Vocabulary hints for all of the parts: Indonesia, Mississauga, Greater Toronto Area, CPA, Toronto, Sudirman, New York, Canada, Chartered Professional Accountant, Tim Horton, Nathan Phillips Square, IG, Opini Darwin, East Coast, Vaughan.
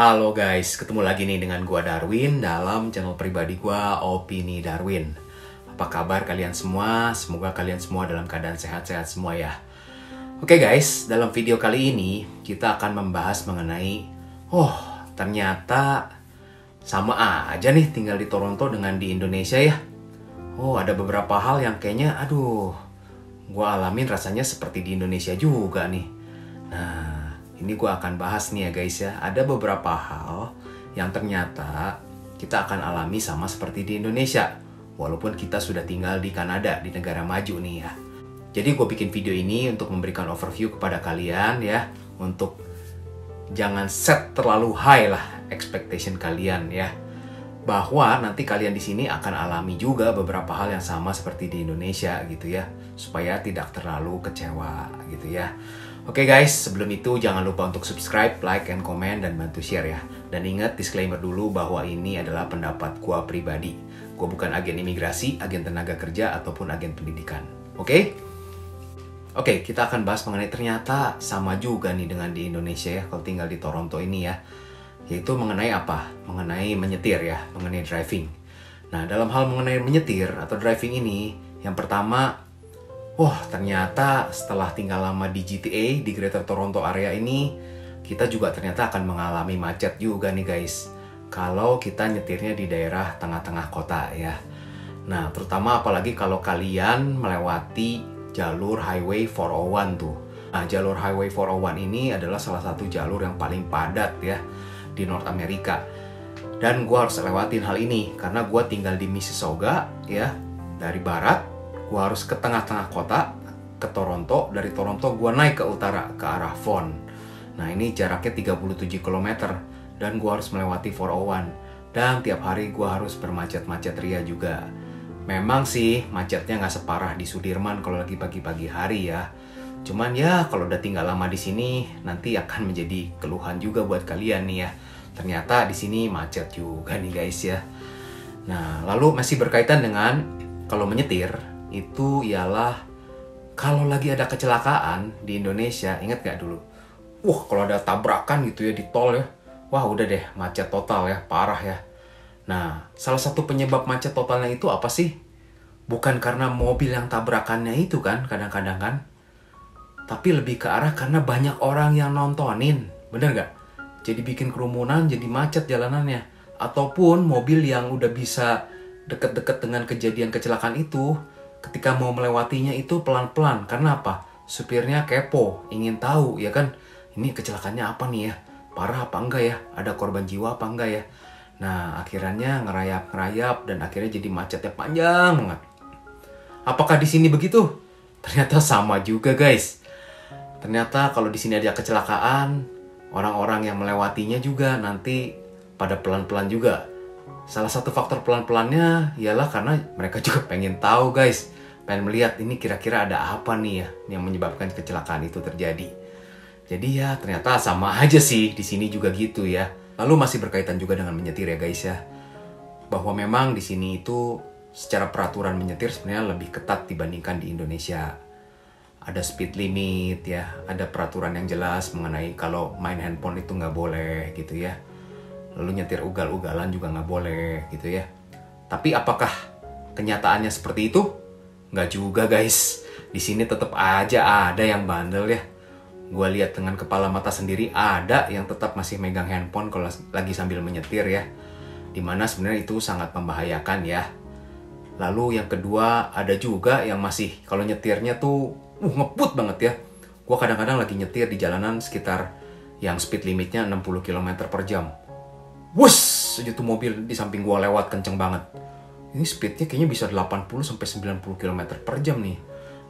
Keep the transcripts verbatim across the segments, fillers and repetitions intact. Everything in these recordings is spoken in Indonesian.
Halo guys, ketemu lagi nih dengan gua Darwin dalam channel pribadi gua Opini Darwin. Apa kabar kalian semua? Semoga kalian semua dalam keadaan sehat-sehat semua ya. Oke guys, dalam video kali ini kita akan membahas mengenai oh, ternyata sama aja nih tinggal di Toronto dengan di Indonesia ya. Oh, ada beberapa hal yang kayaknya aduh, gua alamin rasanya seperti di Indonesia juga nih. Nah, ini gue akan bahas nih ya guys ya. Ada beberapa hal yang ternyata kita akan alami sama seperti di Indonesia. Walaupun kita sudah tinggal di Kanada, di negara maju nih ya. Jadi gue bikin video ini untuk memberikan overview kepada kalian ya. Untuk jangan set terlalu high lah expectation kalian ya. Bahwa nanti kalian di sini akan alami juga beberapa hal yang sama seperti di Indonesia gitu ya. Supaya tidak terlalu kecewa gitu ya. Oke guys, sebelum itu jangan lupa untuk subscribe, like, and comment, dan bantu share ya. Dan ingat disclaimer dulu bahwa ini adalah pendapat gua pribadi. Gua bukan agen imigrasi, agen tenaga kerja, ataupun agen pendidikan. Oke? Oke, kita akan bahas mengenai ternyata sama juga nih dengan di Indonesia ya, kalau tinggal di Toronto ini ya. Yaitu mengenai apa? Mengenai menyetir ya, mengenai driving. Nah, dalam hal mengenai menyetir atau driving ini, yang pertama, wah, oh, ternyata setelah tinggal lama di G T A, di Greater Toronto Area ini, kita juga ternyata akan mengalami macet juga nih guys. Kalau kita nyetirnya di daerah tengah-tengah kota ya. Nah, terutama apalagi kalau kalian melewati jalur Highway four oh one tuh. Nah, jalur Highway four oh one ini adalah salah satu jalur yang paling padat ya di North America. Dan gue harus lewatin hal ini karena gue tinggal di Mississauga ya, dari barat. Gue harus ke tengah-tengah kota, ke Toronto. Dari Toronto gue naik ke utara, ke arah Vaughan. Nah, ini jaraknya tiga puluh tujuh kilometer. Dan gue harus melewati four oh one. Dan tiap hari gue harus bermacet-macet ria juga. Memang sih macetnya nggak separah di Sudirman kalau lagi pagi-pagi hari ya. Cuman ya kalau udah tinggal lama di sini, nanti akan menjadi keluhan juga buat kalian nih ya. Ternyata di sini macet juga nih guys ya. Nah, lalu masih berkaitan dengan kalau menyetir, itu ialah kalau lagi ada kecelakaan di Indonesia, ingat gak dulu? Wah, kalau ada tabrakan gitu ya di tol ya, wah udah deh macet total ya, parah ya. Nah, salah satu penyebab macet totalnya itu apa sih? Bukan karena mobil yang tabrakannya itu kan, kadang-kadang kan. Tapi lebih ke arah karena banyak orang yang nontonin, bener gak? Jadi bikin kerumunan, jadi macet jalanannya. Ataupun mobil yang udah bisa deket-deket dengan kejadian kecelakaan itu, ketika mau melewatinya itu pelan-pelan. Karena apa? Supirnya kepo, ingin tahu ya kan, ini kecelakaannya apa nih ya, parah apa enggak ya, ada korban jiwa apa enggak ya. Nah, akhirnya ngerayap-ngerayap dan akhirnya jadi macetnya panjang banget. Apakah di sini begitu? Ternyata sama juga guys. Ternyata kalau di sini ada kecelakaan, orang-orang yang melewatinya juga nanti pada pelan-pelan juga. Salah satu faktor pelan-pelannya ialah karena mereka juga pengen tahu guys. Pengen melihat ini kira-kira ada apa nih ya yang menyebabkan kecelakaan itu terjadi. Jadi ya ternyata sama aja sih di sini juga gitu ya. Lalu masih berkaitan juga dengan menyetir ya guys ya. Bahwa memang di sini itu secara peraturan menyetir sebenarnya lebih ketat dibandingkan di Indonesia. Ada speed limit ya. Ada peraturan yang jelas mengenai kalau main handphone itu nggak boleh gitu ya. Lalu nyetir ugal-ugalan juga nggak boleh gitu ya. Tapi apakah kenyataannya seperti itu? Nggak juga guys. Di sini tetap aja ada yang bandel ya. Gue lihat dengan kepala mata sendiri ada yang tetap masih megang handphone kalau lagi sambil menyetir ya. Dimana sebenarnya itu sangat membahayakan ya. Lalu yang kedua ada juga yang masih kalau nyetirnya tuh uh, ngebut banget ya. Gue kadang-kadang lagi nyetir di jalanan sekitar yang speed limitnya enam puluh kilometer per jam. Wuss, itu mobil di samping gua lewat kenceng banget. Ini speednya kayaknya bisa delapan puluh sampai sembilan puluh kilometer per jam nih.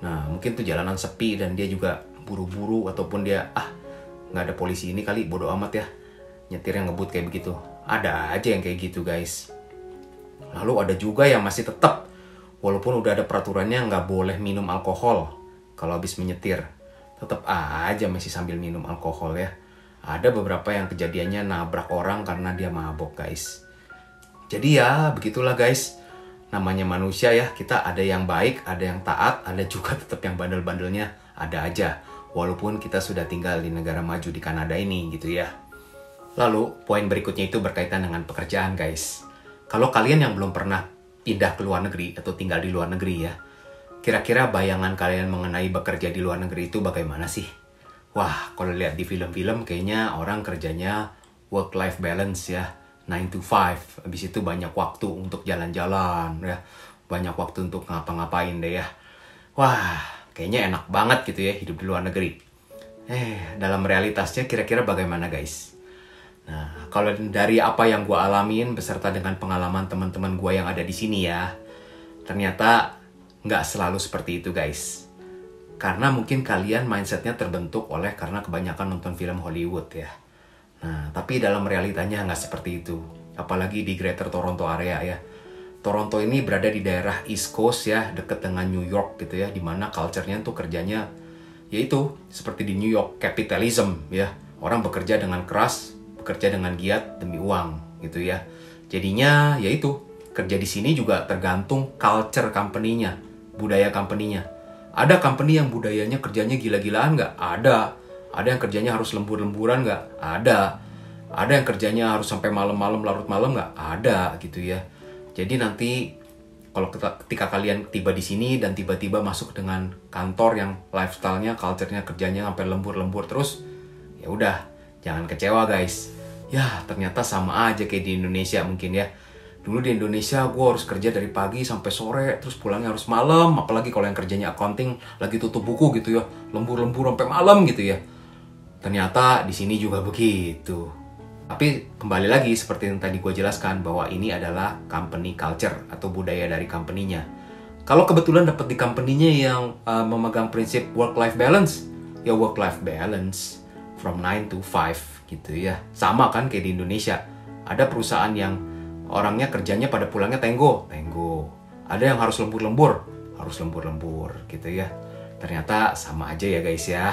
Nah, mungkin tuh jalanan sepi dan dia juga buru-buru. Ataupun dia, ah nggak ada polisi ini kali, bodo amat ya. Nyetir yang ngebut kayak begitu. Ada aja yang kayak gitu guys. Lalu ada juga yang masih tetap, walaupun udah ada peraturannya nggak boleh minum alkohol kalau habis menyetir, tetap aja masih sambil minum alkohol ya. Ada beberapa yang kejadiannya nabrak orang karena dia mabok guys. Jadi ya begitulah guys. namanya manusia ya, kita ada yang baik, ada yang taat, ada juga tetap yang bandel-bandelnya, ada aja. Walaupun kita sudah tinggal di negara maju di Kanada ini gitu ya. Lalu poin berikutnya itu berkaitan dengan pekerjaan guys. Kalau kalian yang belum pernah pindah ke luar negeri atau tinggal di luar negeri ya, kira-kira bayangan kalian mengenai bekerja di luar negeri itu bagaimana sih? Wah, kalau lihat di film-film kayaknya orang kerjanya work-life balance ya, nine to five. Habis itu banyak waktu untuk jalan-jalan ya, banyak waktu untuk ngapa-ngapain deh ya. Wah, kayaknya enak banget gitu ya hidup di luar negeri. Eh, dalam realitasnya kira-kira bagaimana guys? Nah, kalau dari apa yang gue alamin beserta dengan pengalaman teman-teman gue yang ada di sini ya, ternyata nggak selalu seperti itu guys. Karena mungkin kalian mindsetnya terbentuk oleh karena kebanyakan nonton film Hollywood ya. Nah, tapi dalam realitanya nggak seperti itu. Apalagi di Greater Toronto Area ya. Toronto ini berada di daerah East Coast ya, deket dengan New York gitu ya, dimana culture-nya tuh kerjanya yaitu seperti di New York, capitalism ya. Orang bekerja dengan keras, bekerja dengan giat demi uang gitu ya. Jadinya yaitu kerja di sini juga tergantung culture company-nya, budaya company-nya. Ada company yang budayanya kerjanya gila-gilaan nggak? Ada. Ada yang kerjanya harus lembur-lemburan nggak? Ada. Ada yang kerjanya harus sampai malam-malam, larut malam nggak? Ada gitu ya. Jadi nanti kalau ketika kalian tiba di sini dan tiba-tiba masuk dengan kantor yang lifestyle-nya, culture-nya, kerjanya sampai lembur-lembur terus, ya udah, jangan kecewa guys. Ya ternyata sama aja kayak di Indonesia mungkin ya. Dulu di Indonesia gue harus kerja dari pagi sampai sore, terus pulangnya harus malam. Apalagi kalau yang kerjanya accounting lagi tutup buku gitu ya, lembur-lembur sampai malam gitu ya. Ternyata di sini juga begitu. Tapi kembali lagi seperti yang tadi gue jelaskan bahwa ini adalah company culture atau budaya dari company-nya. Kalau kebetulan dapat di company-nya yang uh, memegang prinsip work-life balance, ya work-life balance from nine to five gitu ya. Sama kan kayak di Indonesia. Ada perusahaan yang orangnya kerjanya pada pulangnya tenggo, tenggo. Ada yang harus lembur-lembur, harus lembur-lembur gitu ya. Ternyata sama aja ya guys ya.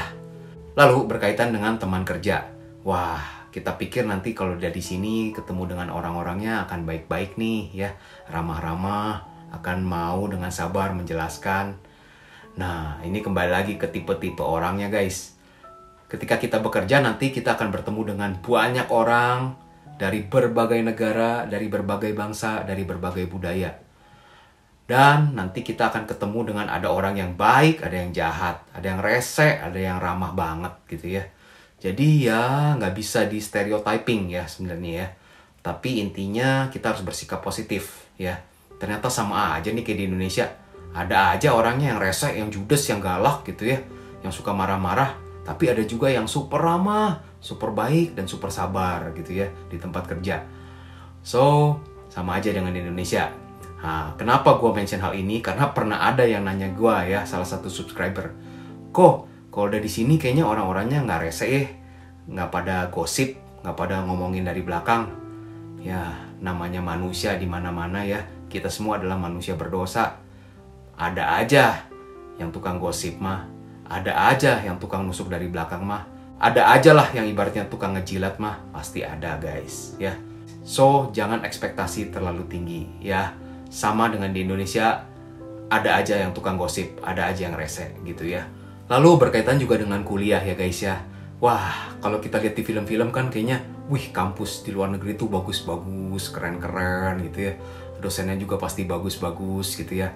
Lalu berkaitan dengan teman kerja. Wah, kita pikir nanti kalau udah di sini ketemu dengan orang-orangnya akan baik-baik nih ya, ramah-ramah, akan mau dengan sabar menjelaskan. Nah, ini kembali lagi ke tipe-tipe orangnya guys. Ketika kita bekerja nanti kita akan bertemu dengan banyak orang dari berbagai negara, dari berbagai bangsa, dari berbagai budaya. Dan nanti kita akan ketemu dengan ada orang yang baik, ada yang jahat, ada yang rese, ada yang ramah banget gitu ya. Jadi ya nggak bisa di stereotyping ya sebenarnya ya. Tapi intinya kita harus bersikap positif ya. Ternyata sama aja nih kayak di Indonesia. Ada aja orangnya yang rese, yang judes, yang galak gitu ya. Yang suka marah-marah. Tapi ada juga yang super ramah, super baik, dan super sabar gitu ya di tempat kerja. So, sama aja dengan di Indonesia. Nah, kenapa gue mention hal ini? Karena pernah ada yang nanya gue ya, salah satu subscriber. Kok? Kalau udah di sini kayaknya orang-orangnya nggak rese ya, nggak pada gosip, nggak pada ngomongin dari belakang. Ya, namanya manusia di mana-mana ya. Kita semua adalah manusia berdosa. Ada aja yang tukang gosip mah, ada aja yang tukang nusuk dari belakang mah, ada aja lah yang ibaratnya tukang ngejilat mah, pasti ada guys. Ya, so jangan ekspektasi terlalu tinggi ya. Sama dengan di Indonesia, ada aja yang tukang gosip, ada aja yang rese gitu ya. Lalu berkaitan juga dengan kuliah ya guys ya. Wah, kalau kita lihat di film-film kan kayaknya, wih, kampus di luar negeri tuh bagus-bagus, keren-keren gitu ya. Dosennya juga pasti bagus-bagus gitu ya.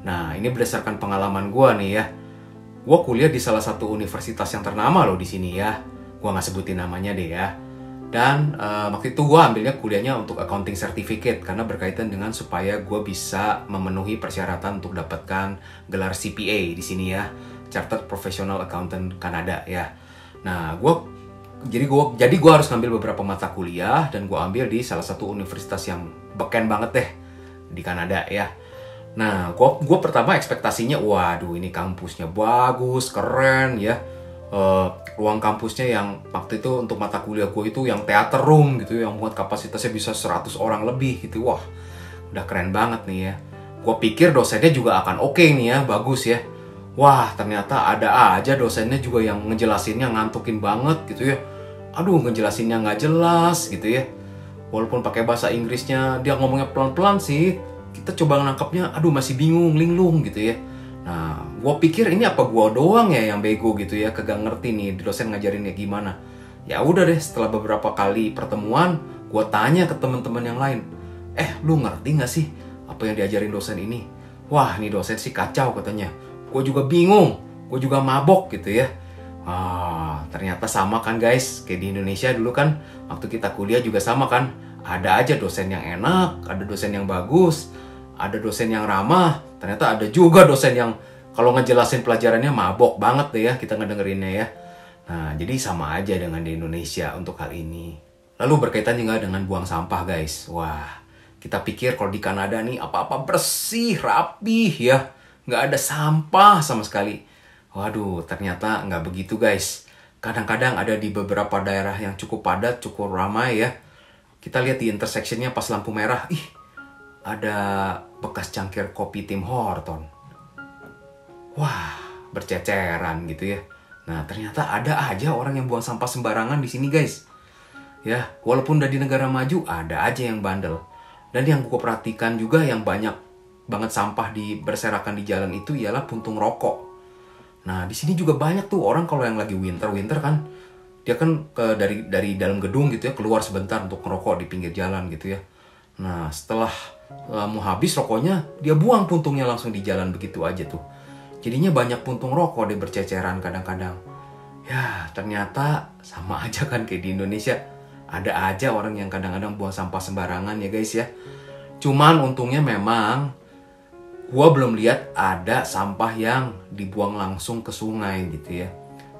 Nah, ini berdasarkan pengalaman gue nih ya. Gue kuliah di salah satu universitas yang ternama loh di sini ya. Gue nggak sebutin namanya deh ya. Dan uh, waktu itu gue ambilnya kuliahnya untuk accounting certificate. Karena berkaitan dengan supaya gue bisa memenuhi persyaratan untuk dapatkan gelar C P A di sini ya. Chartered Professional Accountant Canada ya. Nah, gue jadi gue jadi gue harus ngambil beberapa mata kuliah dan gue ambil di salah satu universitas yang beken banget deh di Kanada ya. Nah, gue gue pertama ekspektasinya, waduh, ini kampusnya bagus, keren ya. Uh, ruang kampusnya yang waktu itu untuk mata kuliah gue itu yang theater room gitu, yang buat kapasitasnya bisa seratus orang lebih gitu. Wah, udah keren banget nih ya. Gue pikir dosennya juga akan oke nih ya, bagus ya. Wah, ternyata ada aja dosennya juga yang ngejelasinnya ngantukin banget gitu ya. Aduh, ngejelasinnya nggak jelas gitu ya. Walaupun pakai bahasa Inggrisnya, dia ngomongnya pelan-pelan sih. kita coba nangkapnya, aduh masih bingung, linglung gitu ya. Nah, gue pikir ini apa gue doang ya yang bego gitu ya, kagak ngerti nih dosen ngajarinnya gimana. Ya udah deh, setelah beberapa kali pertemuan, gue tanya ke teman-teman yang lain, eh lu ngerti gak sih apa yang diajarin dosen ini? Wah, ini dosen sih kacau katanya. Gue juga bingung, gue juga mabok gitu ya. Ah, ternyata sama kan guys, kayak di Indonesia dulu kan, waktu kita kuliah juga sama kan. Ada aja dosen yang enak, ada dosen yang bagus, ada dosen yang ramah. Ternyata ada juga dosen yang kalau ngejelasin pelajarannya mabok banget deh ya, kita ngedengerinnya ya. Nah, jadi sama aja dengan di Indonesia untuk hal ini. Lalu berkaitan juga dengan buang sampah guys. Wah, kita pikir kalau di Kanada nih apa-apa bersih, rapih ya. Nggak ada sampah sama sekali. Waduh, ternyata nggak begitu guys. Kadang-kadang ada di beberapa daerah yang cukup padat, cukup ramai ya. Kita lihat di intersectionnya pas lampu merah, ih, ada bekas cangkir kopi Tim Horton. Wah, berceceran gitu ya. Nah, ternyata ada aja orang yang buang sampah sembarangan di sini guys. Ya, walaupun udah di negara maju, ada aja yang bandel. Dan yang gue perhatikan juga yang banyak banget sampah di berserakan di jalan itu ialah puntung rokok. Nah, di sini juga banyak tuh orang kalau yang lagi winter-winter kan, dia kan ke, dari dari dalam gedung gitu ya, keluar sebentar untuk ngerokok di pinggir jalan gitu ya. Nah, setelah uh, mau habis rokoknya, dia buang puntungnya langsung di jalan begitu aja tuh. Jadinya banyak puntung rokok, dia berceceran kadang-kadang. Ya, ternyata sama aja kan kayak di Indonesia. Ada aja orang yang kadang-kadang buang sampah sembarangan ya guys ya. Cuman untungnya memang gua belum lihat ada sampah yang dibuang langsung ke sungai gitu ya.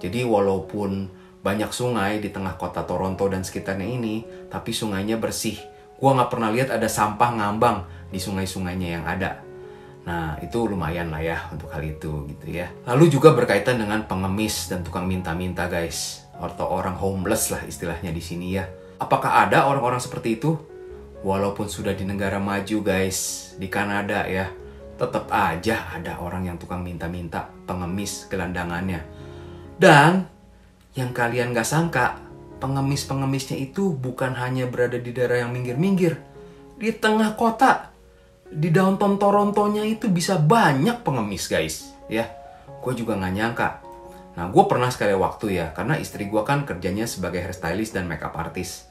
Jadi walaupun banyak sungai di tengah kota Toronto dan sekitarnya ini, tapi sungainya bersih. Gua nggak pernah lihat ada sampah ngambang di sungai-sungainya yang ada. Nah, itu lumayan lah ya untuk hal itu gitu ya. Lalu juga berkaitan dengan pengemis dan tukang minta-minta guys, atau orang homeless lah istilahnya di sini ya. Apakah ada orang-orang seperti itu? Walaupun sudah di negara maju guys, di Kanada ya, tetap aja ada orang yang tukang minta-minta, pengemis gelandangannya. Dan yang kalian gak sangka, pengemis-pengemisnya itu bukan hanya berada di daerah yang minggir-minggir. Di tengah kota, di downtown Torontonya itu bisa banyak pengemis guys. Ya, gue juga gak nyangka. Nah, gue pernah sekali waktu ya, karena istri gue kan kerjanya sebagai hairstylist dan makeup artist.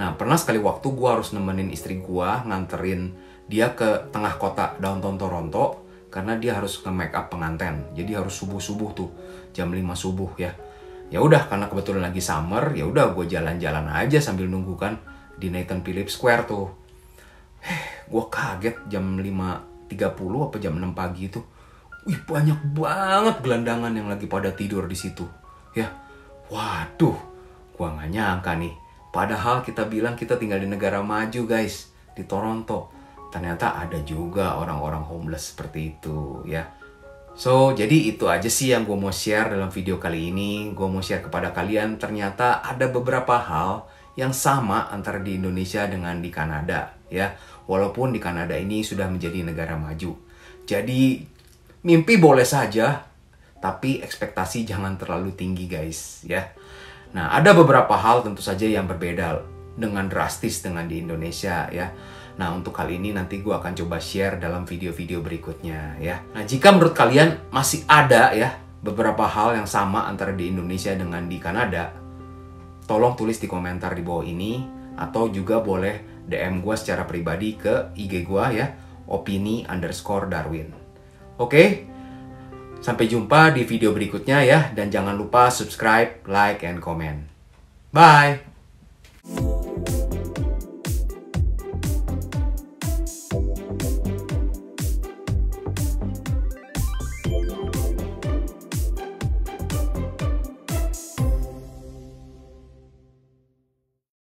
Nah, pernah sekali waktu gue harus nemenin istri gue, nganterin dia ke tengah kota downtown Toronto, karena dia harus ke make up pengantin. Jadi harus subuh-subuh tuh, jam lima subuh ya. Ya udah, karena kebetulan lagi summer, ya udah gue jalan-jalan aja sambil nunggu kan di Nathan Phillips Square tuh. Eh, gue kaget jam lima tiga puluh apa jam enam pagi itu. Wih, banyak banget gelandangan yang lagi pada tidur di situ. Ya. Waduh, gue nggak nyangka nih. Padahal kita bilang kita tinggal di negara maju, guys, di Toronto. Ternyata ada juga orang-orang homeless seperti itu ya. So, jadi itu aja sih yang gue mau share dalam video kali ini. Gue mau share kepada kalian, ternyata ada beberapa hal yang sama antara di Indonesia dengan di Kanada ya. Walaupun di Kanada ini sudah menjadi negara maju. Jadi, mimpi boleh saja, tapi ekspektasi jangan terlalu tinggi guys ya. Nah, ada beberapa hal tentu saja yang berbeda dengan drastis dengan di Indonesia ya. Nah, untuk kali ini nanti gue akan coba share dalam video-video berikutnya ya. Nah, jika menurut kalian masih ada ya beberapa hal yang sama antara di Indonesia dengan di Kanada, tolong tulis di komentar di bawah ini, atau juga boleh D M gue secara pribadi ke I G gue ya, Opini underscore Darwin. Oke, sampai jumpa di video berikutnya ya, dan jangan lupa subscribe, like, and comment. Bye!